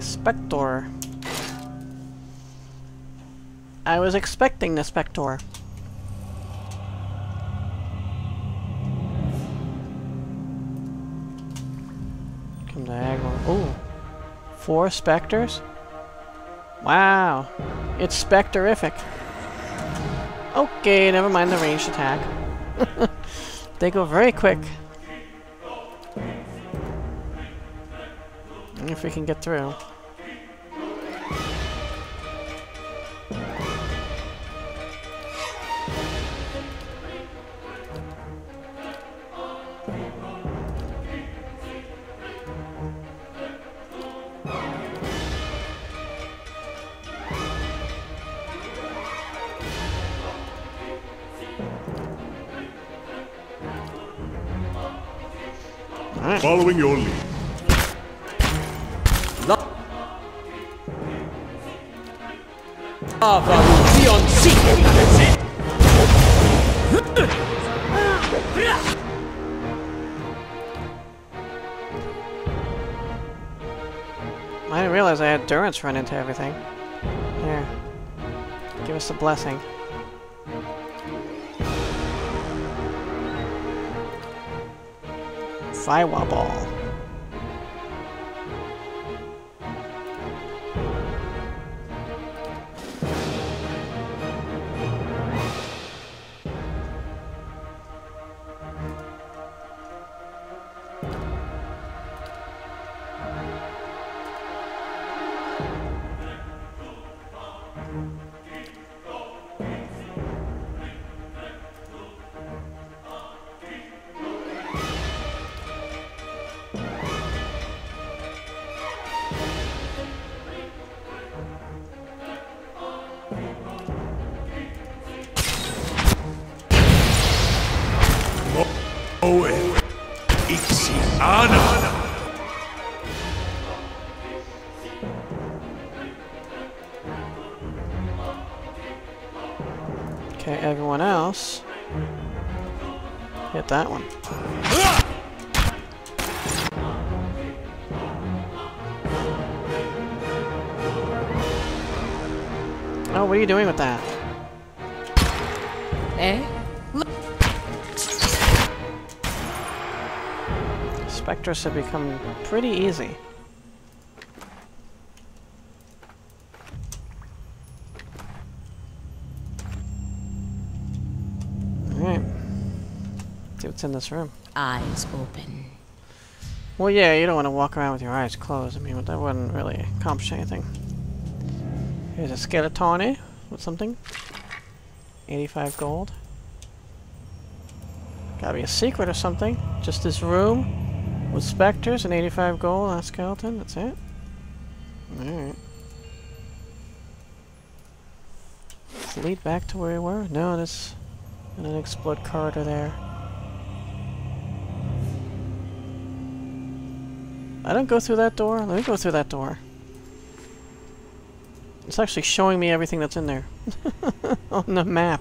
Spector. I was expecting the Spector. Come diagonal. Oh, 4 Spectors? Wow, it's specterific. Okay, never mind the ranged attack. They go very quick. If we can get through. Right. Following your lead. I didn't realize I had Durance run into everything. Here. Give us a blessing. Fiwa Ball. Okay, everyone else hit that one. Oh, what are you doing with that? Spectres have become pretty easy. Alright. See what's in this room. Eyes open. Well, yeah, you don't want to walk around with your eyes closed. I mean, that wouldn't really accomplish anything. Here's a Skeletone with something. 85 gold. Gotta be a secret or something. Just this room. With specters and 85 gold on a skeleton, that's it. Alright. Let's lead back to where we were. No, there's an unexplored corridor there. I don't go through that door. Let me go through that door. It's actually showing me everything that's in there on the map.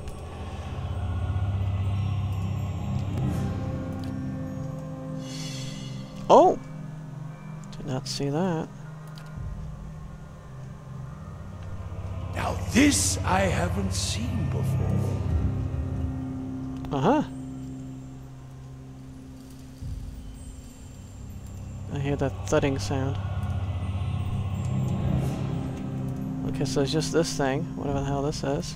Oh! Did not see that. Now this I haven't seen before. Uh-huh. I hear that thudding sound. Okay, so it's just this thing, whatever the hell this is.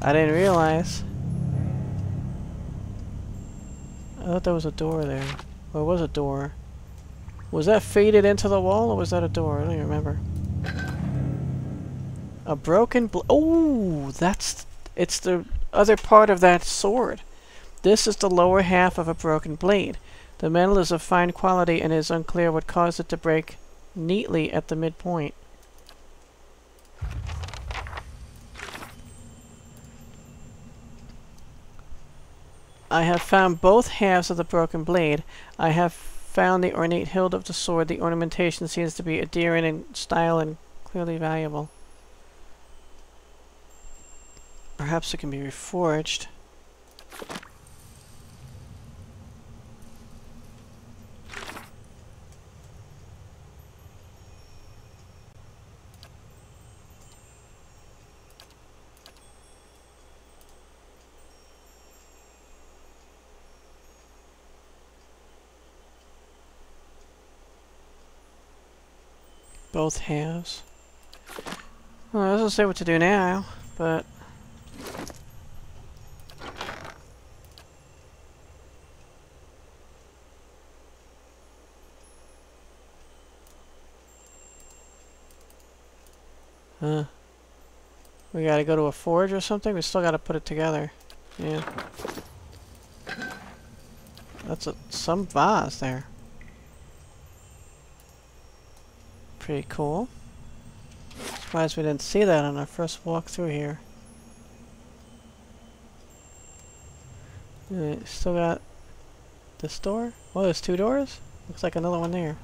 I didn't realize. I thought there was a door there. Well, it was a door. Was that faded into the wall, or was that a door? I don't even remember. A broken oh, that's... It's the other part of that sword. This is the lower half of a broken blade. The metal is of fine quality and it is unclear what caused it to break neatly at the midpoint. I have found both halves of the broken blade. I have found the ornate hilt of the sword. The ornamentation seems to be Adiran in style and clearly valuable. Perhaps it can be reforged. both halves. Well, it doesn't say what to do now, but... huh. We gotta go to a forge or something? We still gotta put it together. Yeah. That's a, some vase there. Pretty cool. Surprised we didn't see that on our first walk through here. Alright, still got this door? Oh, there's two doors? Looks like another one there.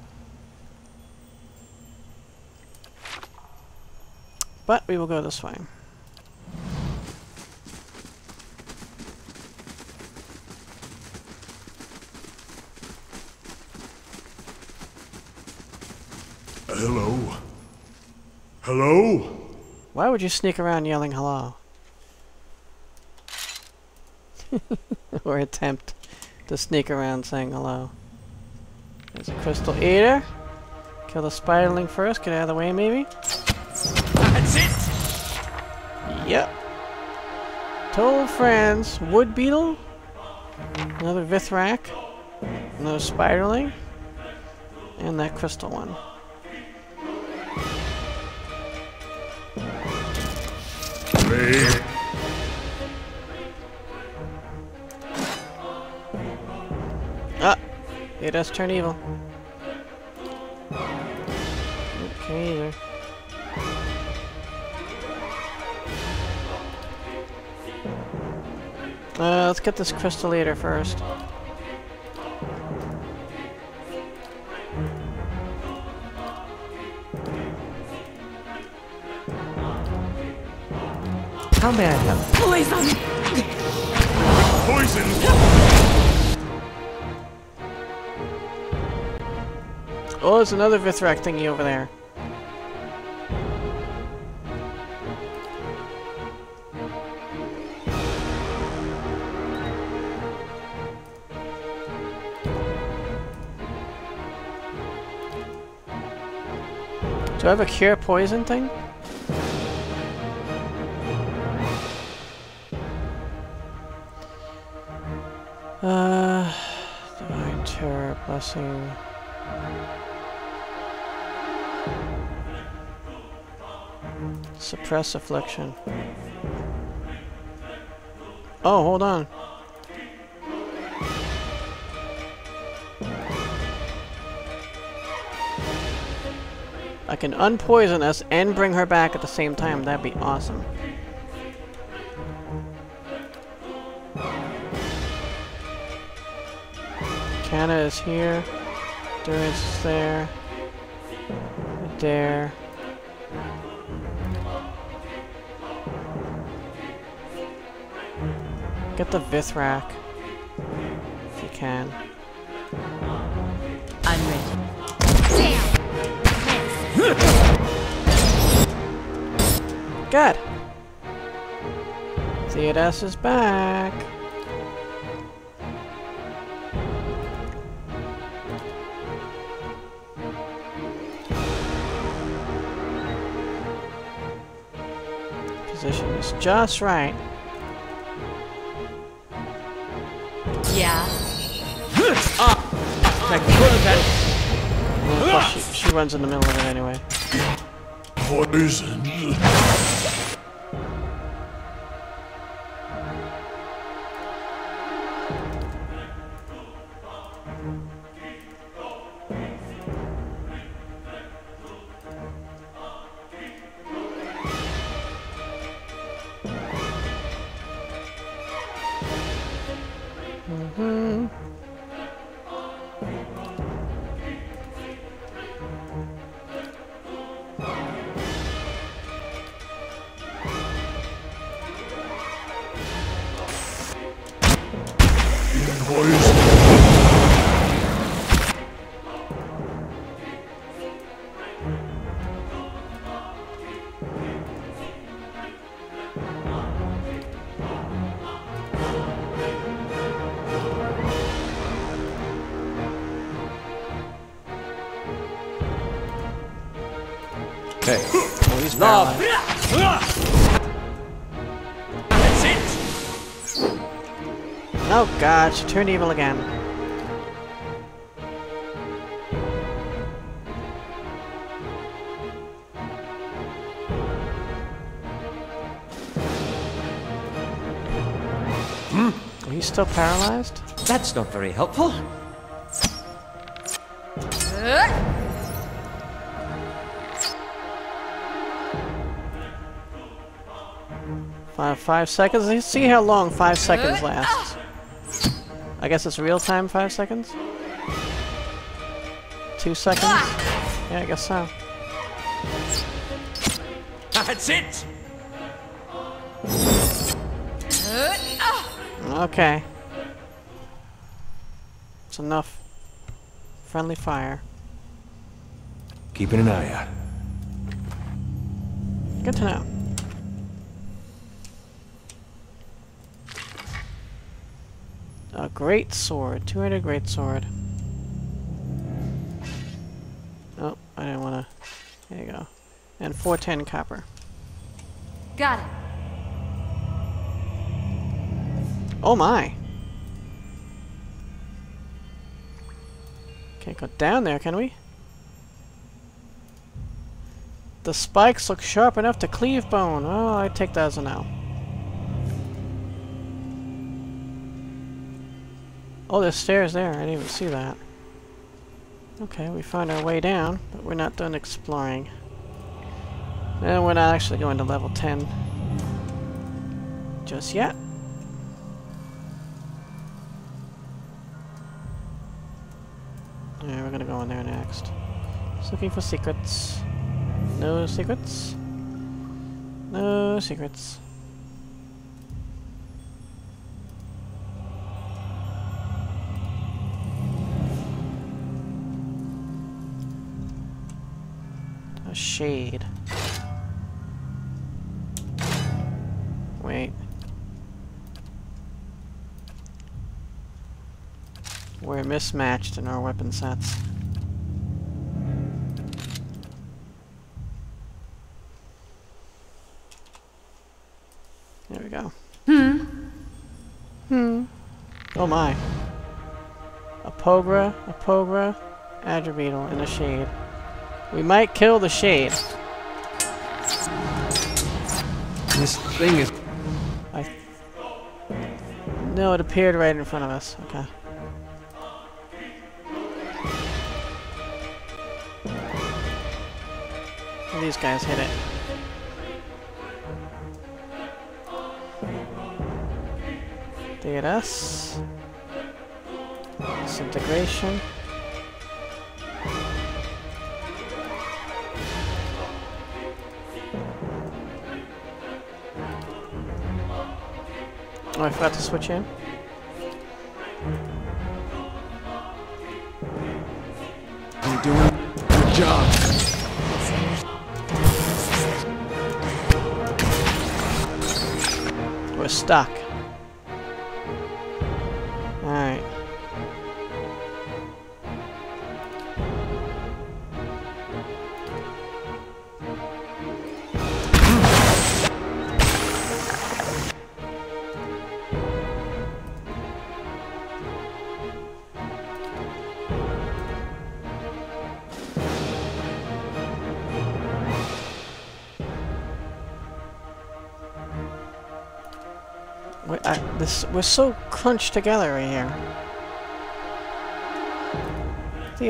But we will go this way. Hello? Hello? Why would you sneak around yelling hello? Or attempt to sneak around saying hello. There's a crystal eater. Kill the spiderling first, get out of the way maybe. That's it! Yep. Total friends. Wood beetle. Another Vithrack. Another spiderling. And that crystal one. Ah! It does turn evil. Okay, either. Let's get this crystal eater first. How may I help? Poison! Poison! Oh, there's another Vithrack thingy over there. Do I have a cure poison thing? Divine terror, blessing. Suppress affliction. Oh, hold on. I can unpoison us and bring her back at the same time. That'd be awesome. Kana is here. Durance is there. There. Get the Vithrack. If you can. I'm ready. Good. Theodos is back. Position is just right. Yeah. Oh, she runs in the middle of it anyway. Poison. Okay. Oh, he's That's it. Oh god, she turned evil again. Are you still paralyzed? That's not very helpful. Five seconds? Let's see how long 5 seconds lasts. I guess it's real time 5 seconds? 2 seconds? Yeah, I guess so. That's it! Okay. It's enough. Friendly fire. Keeping an eye out. Good to know. A great sword. 200 great sword. Oh, I didn't want to. There you go. And 410 copper. Got it. Oh my! Can't go down there, can we? The spikes look sharp enough to cleave bone. Oh, I take that as a no. Oh, there's stairs there. I didn't even see that. Okay, we found our way down, but we're not done exploring. And we're not actually going to level 10 just yet. Alright, we're gonna go in there next. Just looking for secrets. No secrets. No secrets. A shade. Wait. We're mismatched in our weapon sets. There we go. Oh my. A pogra, Adder Beetle, and a shade. We might kill the shade. This thing is... No, it appeared right in front of us. Okay. These guys hit it. They hit us. Disintegration. Oh, I forgot to switch in. You're doing a good job. Stuck. Alright. We're so crunched together right here.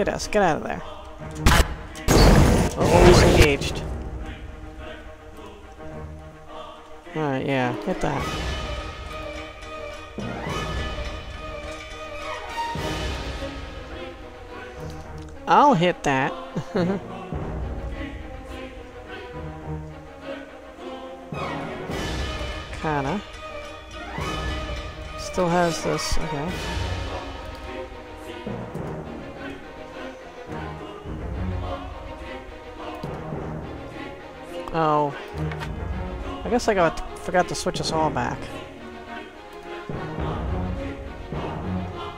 Theodos, get out of there. Oh, he's engaged. Alright, yeah, get that. I'll hit that. Kana. Still has this, okay. Oh. I guess forgot to switch us all back.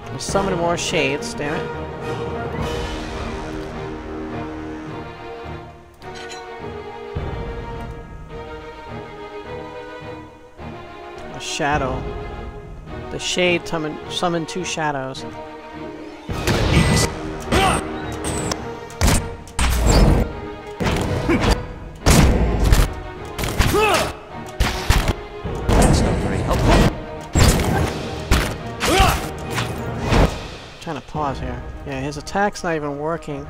There's so many more shades, damn it. shadow. The shade summoned two shadows. That's not very helpful. I'm trying to pause here. Yeah, his attack's not even working.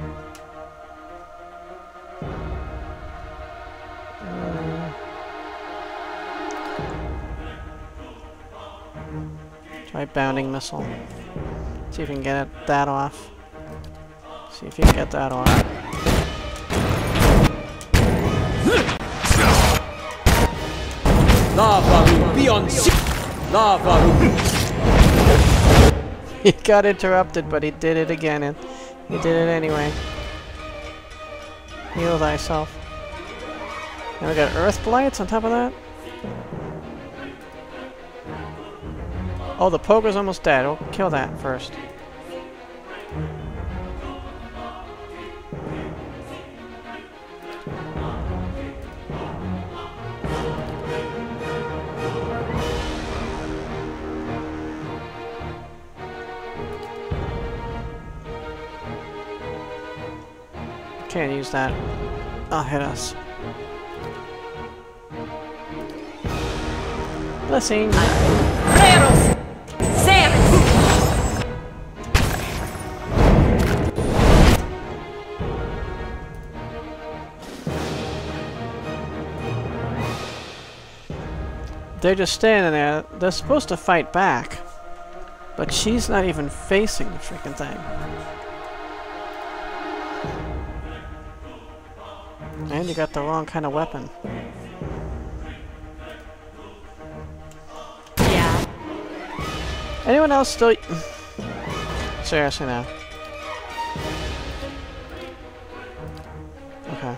Try bounding missile. See if you can get it, that off. See if you can get that off. Lava beyond lava. He got interrupted, but he did it again, and he did it anyway. Heal thyself. Now we got earth blights on top of that. Oh, the poker's almost dead. We'll kill that first. Can't use that. I'll hit us. Blessing. They're just standing there. They're supposed to fight back. But she's not even facing the freaking thing. And you got the wrong kind of weapon. Yeah. Anyone else still... Seriously now. Okay.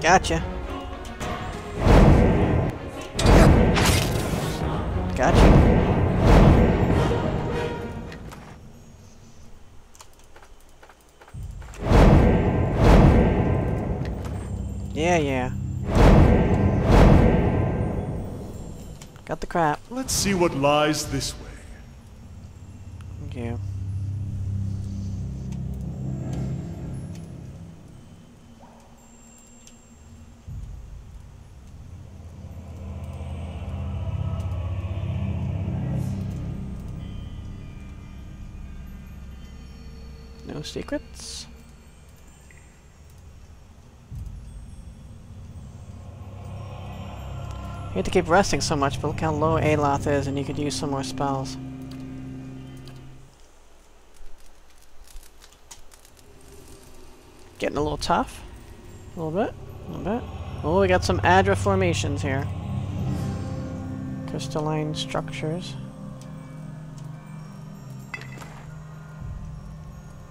Gotcha. Gotcha. Yeah, yeah. Got the crap. Let's see what lies this way. Thank you. No secrets. You have to keep resting so much, but look how low Aloth is, and you could use some more spells. Getting a little tough. A little bit. A little bit. Oh, we got some Adra formations here. Crystalline structures.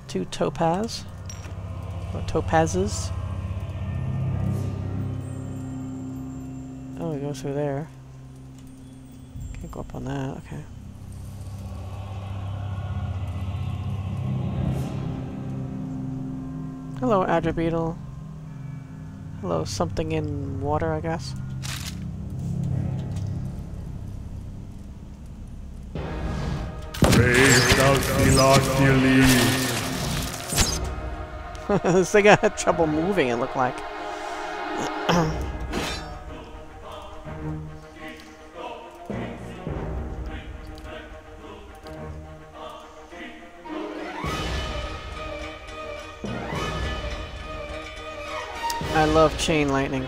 Two topaz, or topazes. Oh, we go through there. Can't go up on that, okay. Hello, Adra Beetle. Hello, something in water, I guess. Brave thou Thiloth, dear leaves. This thing had trouble moving, it looked like. I love chain lightning.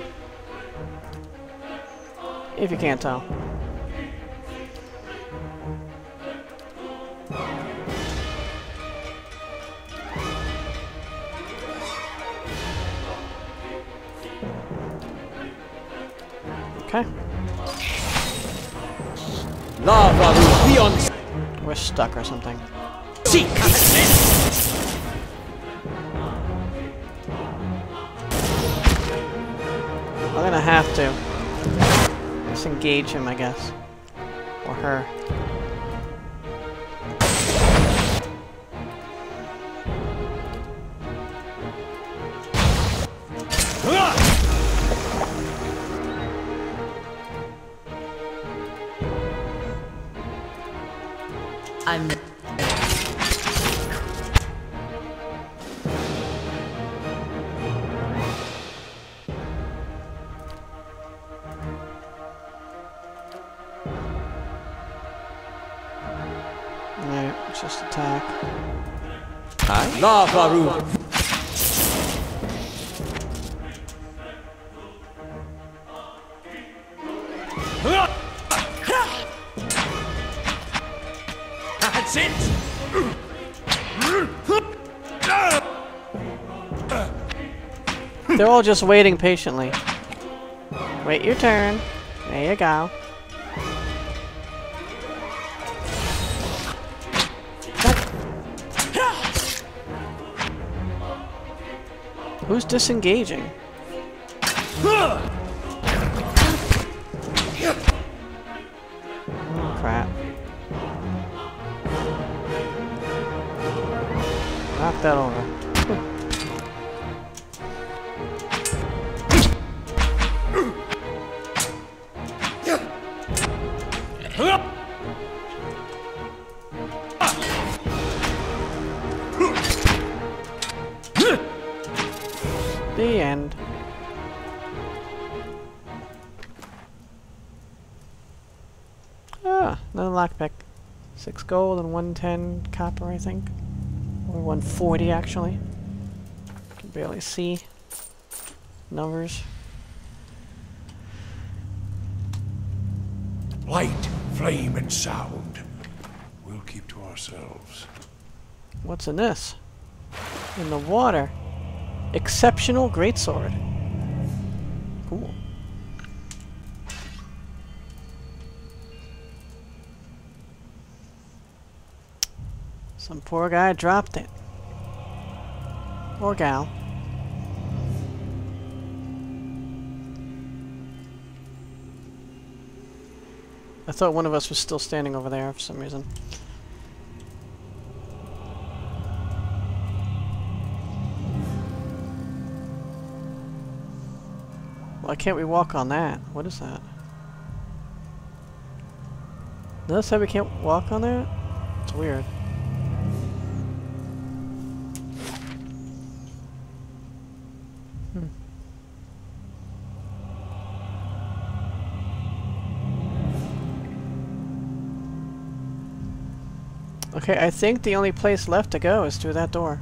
If you can't tell. We're stuck or something. See. I'm gonna have to disengage him, I guess. Or her. That's it. They're all just waiting patiently. Wait your turn. There you go. Who's disengaging? Oh, crap. Knock that over. The end. Ah, another lockpick. 6 gold and 110 copper, I think. Or 140, actually. Can barely see numbers. Light, flame, and sound. We'll keep to ourselves. What's in this? In the water. Exceptional greatsword. Cool. Some poor guy dropped it. Or gal. I thought one of us was still standing over there for some reason. Why can't we walk on that? What is that? Notice how we can't walk on that? It's weird. Okay, I think the only place left to go is through that door.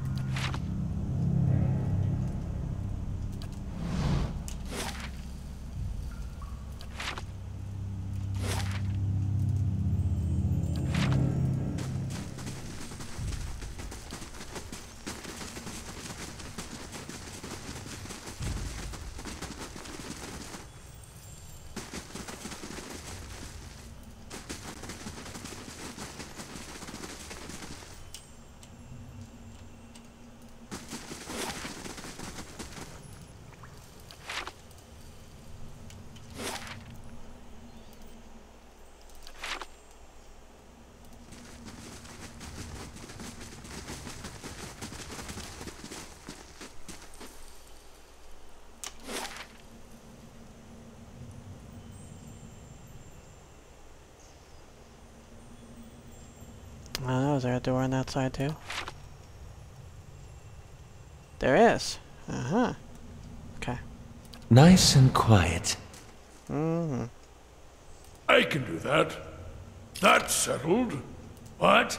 Oh, is there a door on that side too? There is. Uh-huh. Okay. Nice and quiet. Mm-hmm. I can do that. That's settled. What?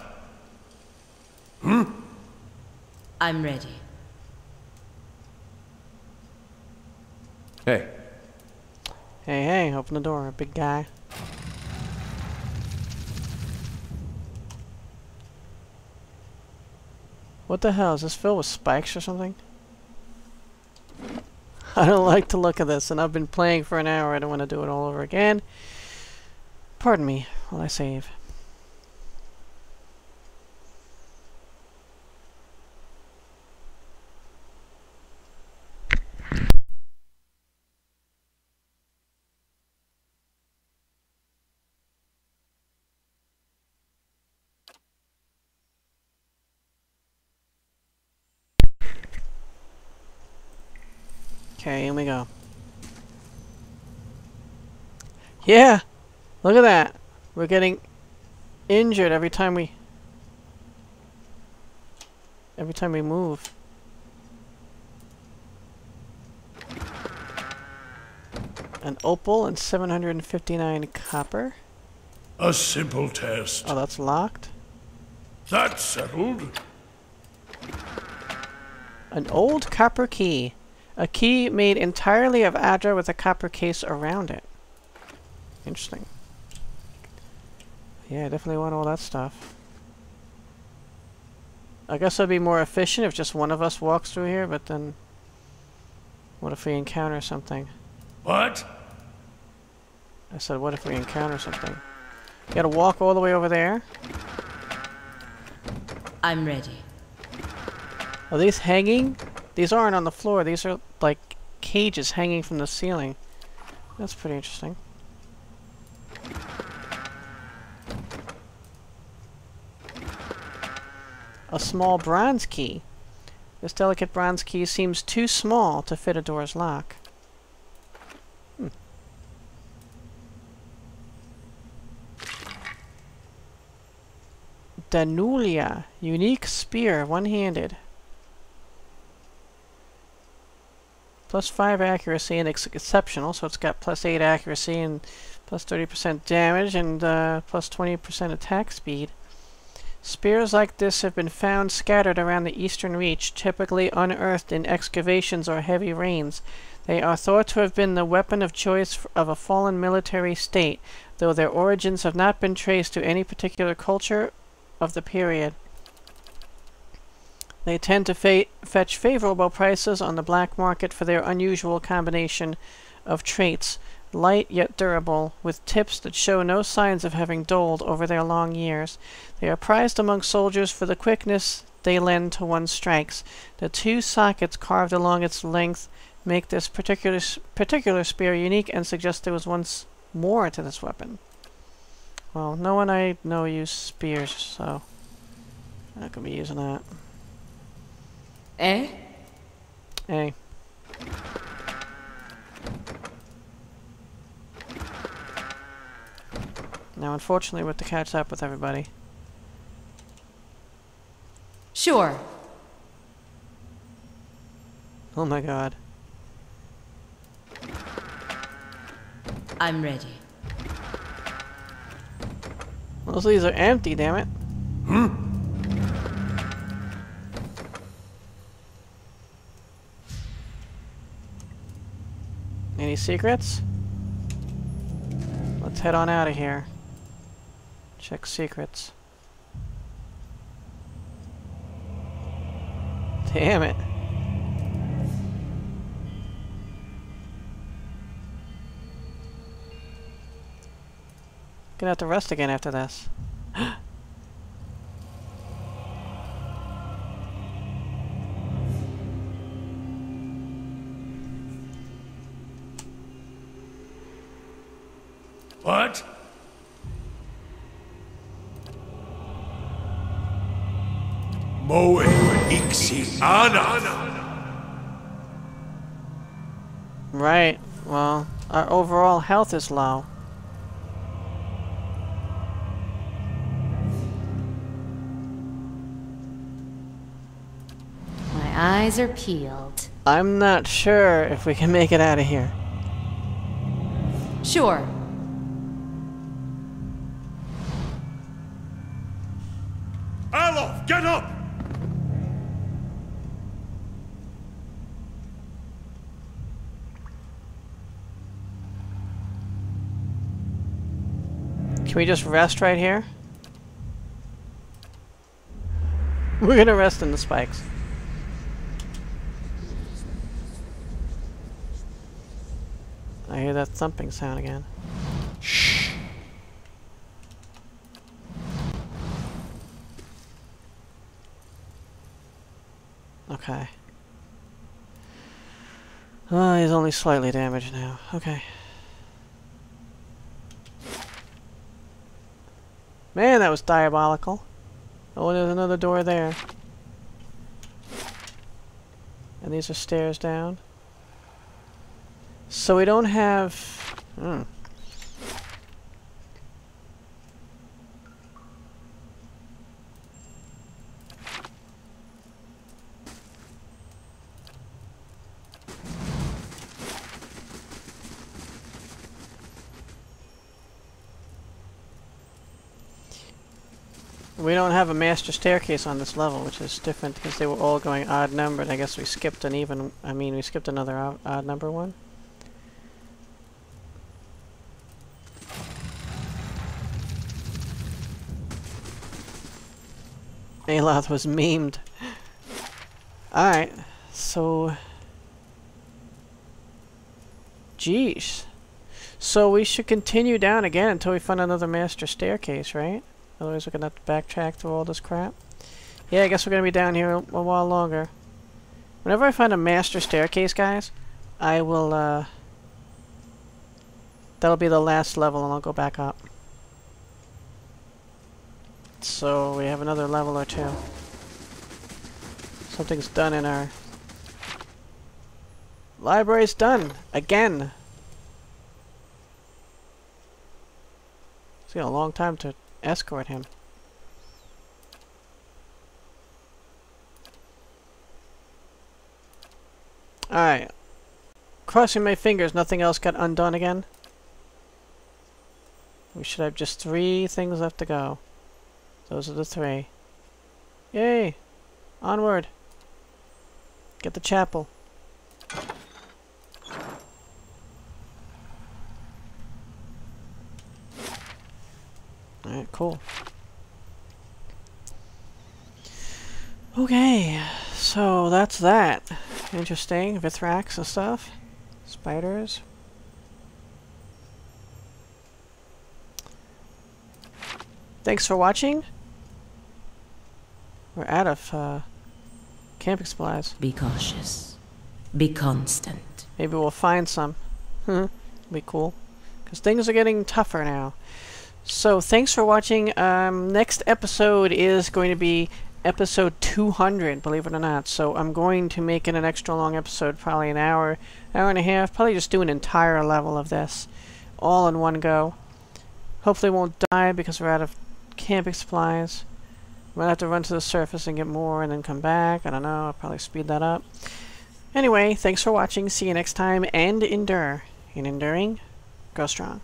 Hmm? I'm ready. Hey. Hey, hey, open the door, big guy. What the hell? Is this filled with spikes or something? I don't like the look of this, and I've been playing for an hour. I don't want to do it all over again. Pardon me while I save. Okay, in we go. Yeah! Look at that! We're getting injured every time we... move. An opal and 759 copper. A simple test. Oh, that's locked. That's settled. An old copper key. A key made entirely of Adra with a copper case around it. Interesting. Yeah, I definitely want all that stuff. I guess it would be more efficient if just one of us walks through here, but then... what if we encounter something? What? I said, what if we encounter something? You gotta walk all the way over there. I'm ready. Are these hanging? These aren't on the floor. These are like cages hanging from the ceiling. That's pretty interesting. A small bronze key. This delicate bronze key seems too small to fit a door's lock. Danulia. Unique spear, one-handed. Plus 5 accuracy and exceptional, so it's got plus 8 accuracy and plus 30% damage and plus 20% attack speed. Spears like this have been found scattered around the Eastern Reach, typically unearthed in excavations or heavy rains. They are thought to have been the weapon of choice of a fallen military state, though their origins have not been traced to any particular culture of the period. They tend to fetch favorable prices on the black market for their unusual combination of traits, light yet durable, with tips that show no signs of having dulled over their long years. They are prized among soldiers for the quickness they lend to one's strikes. The two sockets carved along its length make this particular spear unique and suggest there was once more to this weapon. Well, no one I know used spears, so I'm not gonna be using that. Eh? Eh. Now, unfortunately, we have to catch up with everybody. Sure. Oh my god. I'm ready. Most of these are empty, damn it. Hmm? Any secrets? Let's head on out of here. Check secrets. Damn it. Gonna have to rest again after this. What? Moe Ixi Ana. Right. Well, our overall health is low. Eyes are peeled. I'm not sure if we can make it out of here. Sure. Aloth, get up! Can we just rest right here? We're gonna rest in the spikes. I hear that thumping sound again. Shh. Okay. Oh, he's only slightly damaged now. Okay. Man, that was diabolical. Oh, there's another door there. And these are stairs down. So we don't have... We don't have a master staircase on this level, which is different because they were all going odd numbered. I guess we skipped an even... I mean, we skipped another odd number one. Aloth was memed. Alright, so... Jeez. So we should continue down again until we find another master staircase, right? Otherwise we're going to have to backtrack through all this crap. Yeah, I guess we're going to be down here a while longer. Whenever I find a master staircase, guys, I will, that'll be the last level and I'll go back up. So we have another level or two. Something's done in our... Library's done! Again! It's been a long time to escort him. Alright. Crossing my fingers, nothing else got undone again. We should have just 3 things left to go. Those are the 3. Yay! Onward! Get the chapel. Alright, cool. Okay, so that's that. Interesting. Vithracks and stuff. Spiders. Thanks for watching. We're out of camping supplies. Be cautious. Be constant. Maybe we'll find some. Be cool. Because things are getting tougher now. So, thanks for watching. Next episode is going to be episode 200, believe it or not. So, I'm going to make it an extra long episode, probably an hour, hour and a half. Probably just do an entire level of this, all in one go. Hopefully won't die because we're out of camping supplies. Might have to run to the surface and get more and then come back. I don't know, I'll probably speed that up. Anyway, thanks for watching. See you next time, and endure. In enduring, go strong.